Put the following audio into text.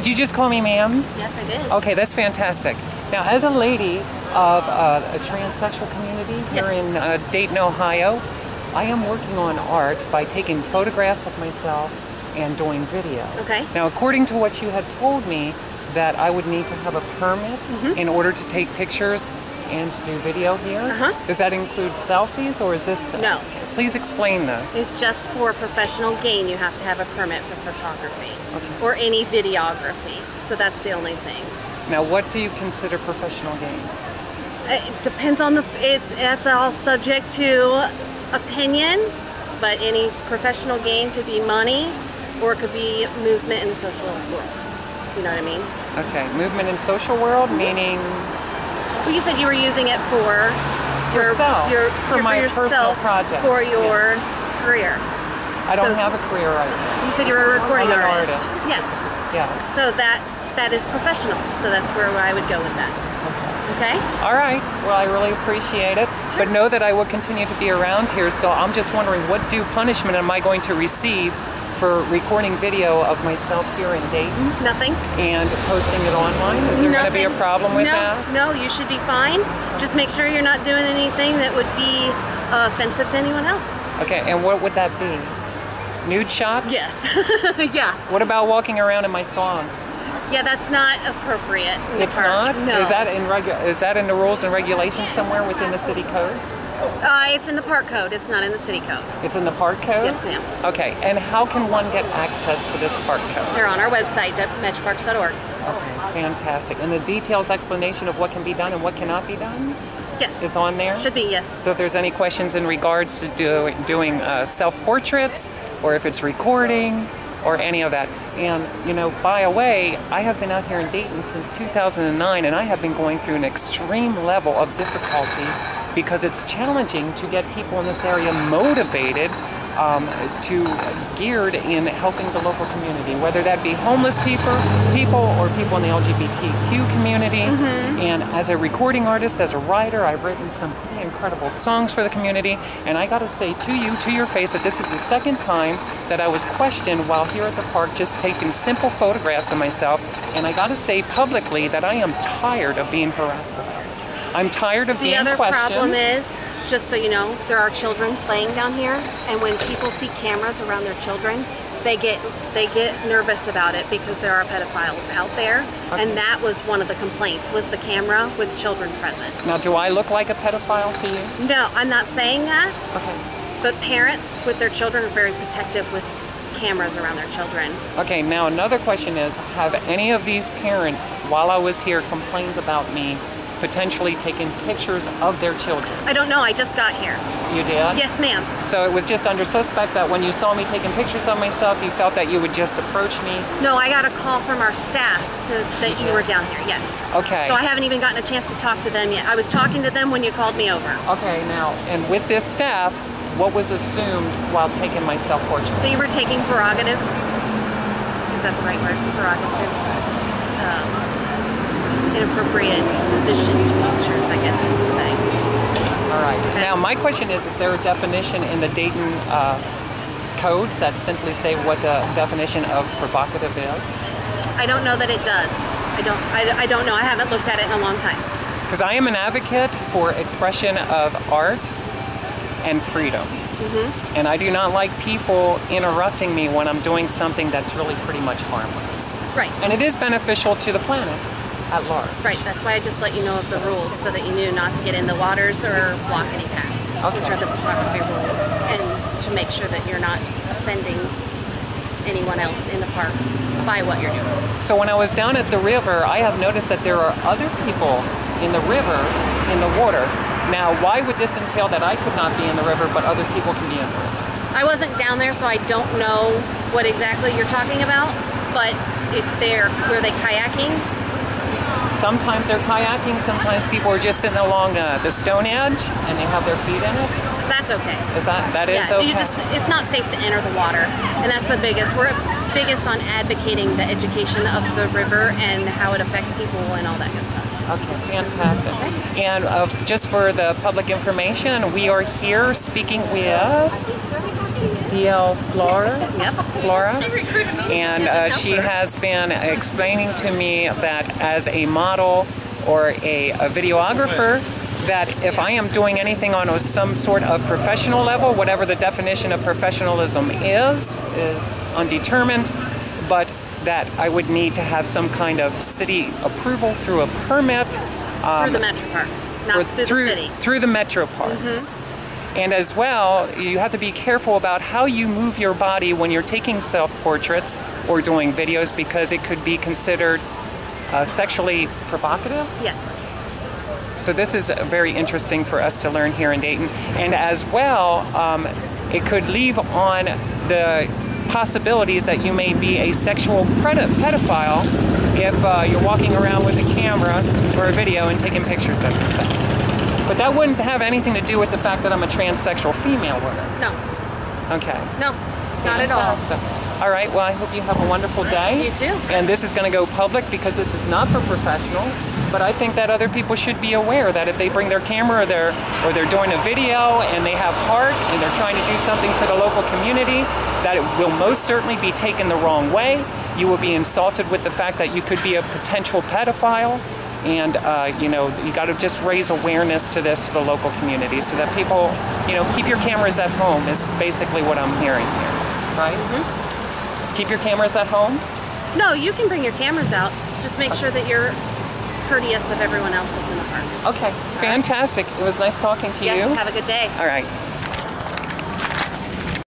Did you just call me ma'am? Yes, I did. Okay, that's fantastic. Now, as a lady of a transsexual community here in Dayton, Ohio, I am working on art by taking photographs of myself and doing video. Okay. Now, according to what you had told me, that I would need to have a permit in order to take pictures and to do video here. Does that include selfies, or is this? No. Please explain this. It's just for professional gain. You have to have a permit for photography or any videography. So that's the only thing. Now, what do you consider professional gain? It depends on the. That's all subject to opinion, but any professional gain could be money, or it could be movement in the social world. You know what I mean? Okay, movement in social world, meaning? Well, you said you were using it for yourself, for my personal project, for your career. I don't have a career right now. You said you were a recording artist. Yes. Yes. So that is professional. So that's where I would go with that. Okay. All right. Well, I really appreciate it. Sure. But know that I will continue to be around here. So I'm just wondering, what due punishment am I going to receive for recording video of myself here in Dayton? Nothing. And posting it online? Is there going to be a problem with that? No, you should be fine. Just make sure you're not doing anything that would be offensive to anyone else. Okay, and what would that be? Nude shots? Yes. Yeah. What about walking around in my thong? Yeah, that's not appropriate. It's not? No. Is that in the rules and regulations somewhere within the city codes? It's in the park code. It's not in the city code. It's in the park code? Yes, ma'am. Okay. And how can one get access to this park code? They're on our website, metroparks.org. Okay. Fantastic. And the details explanation of what can be done and what cannot be done? Yes. Is on there? Should be, yes. So if there's any questions in regards to doing self-portraits, or if it's recording, or any of that. And, you know, by the way, I have been out here in Dayton since 2009, and I have been going through an extreme level of difficulties because it's challenging to get people in this area motivated geared in helping the local community, whether that be homeless people or people in the LGBTQ community. And as a recording artist, as a writer, I've written some pretty incredible songs for the community. And I gotta say to you, to your face, that this is the second time that I was questioned while here at the park just taking simple photographs of myself. And I gotta say publicly that I am tired of being harassed about it. I'm tired of being questioned. The other problem is, just so you know, there are children playing down here, and when people see cameras around their children, they get nervous about it because there are pedophiles out there, and that was one of the complaints, was the camera with children present. Now, do I look like a pedophile to you? No, I'm not saying that, but parents with their children are very protective with cameras around their children. Okay, now another question is, have any of these parents, while I was here, complained about me potentially taking pictures of their children? I don't know, I just got here. You did? Yes, ma'am. So it was just under suspect that when you saw me taking pictures of myself, you felt that you would just approach me? No, I got a call from our staff that you were down here, yes. Okay. So I haven't even gotten a chance to talk to them yet. I was talking to them when you called me over. Okay, now, and with this staff, what was assumed while taking my self-portrait? That you were taking prerogative. Is that the right word? Prerogative. Inappropriate position to pictures, I guess you would say. All right. Okay. Now, my question is there a definition in the Dayton codes that simply say what the definition of provocative is? I don't know that it does. I don't know. I haven't looked at it in a long time. Because I am an advocate for expression of art and freedom. And I do not like people interrupting me when I'm doing something that's really pretty much harmless. Right. And it is beneficial to the planet at large. Right, that's why I just let you know of the rules so that you knew not to get in the waters or walk any paths, which are the photography rules, and to make sure that you're not offending anyone else in the park by what you're doing. So when I was down at the river, I have noticed that there are other people in the river, in the water. Now, why would this entail that I could not be in the river, but other people can be in the river? I wasn't down there, so I don't know what exactly you're talking about, but if were they kayaking? Sometimes they're kayaking, sometimes people are just sitting along the stone edge and they have their feet in it. That's okay. Is that is okay? It's not safe to enter the water, and that's the biggest. We're biggest on advocating the education of the river and how it affects people and all that good stuff. Okay, fantastic. Okay. And just for the public information, we are here speaking with... DL Flora. Yep. Flora. She recruited me. And she has been explaining to me that as a model or a videographer, that if I am doing anything on some sort of professional level, whatever the definition of professionalism is undetermined, but that I would need to have some kind of city approval through a permit. Through the metroparks, not through the city. Through the metroparks. Mm-hmm. And as well, you have to be careful about how you move your body when you're taking self-portraits or doing videos, because it could be considered sexually provocative. Yes. So this is very interesting for us to learn here in Dayton. And as well, it could leave on the possibilities that you may be a sexual pedophile if you're walking around with a camera or a video and taking pictures of yourself. But that wouldn't have anything to do with the fact that I'm a transsexual female woman. No. Okay. No, not at all. All right, well, I hope you have a wonderful day. You too. And this is going to go public because this is not for professionals. But I think that other people should be aware that if they bring their camera or they're doing a video and they have heart and they're trying to do something for the local community, that it will most certainly be taken the wrong way. You will be insulted with the fact that you could be a potential pedophile. And, you know, you got to just raise awareness to this to the local community so that people, you know, keep your cameras at home is basically what I'm hearing here, right? Mm-hmm. Keep your cameras at home? No, you can bring your cameras out. Just make sure that you're courteous of everyone else that's in the park. Okay, fantastic. Right. It was nice talking to you. Yes, have a good day. All right.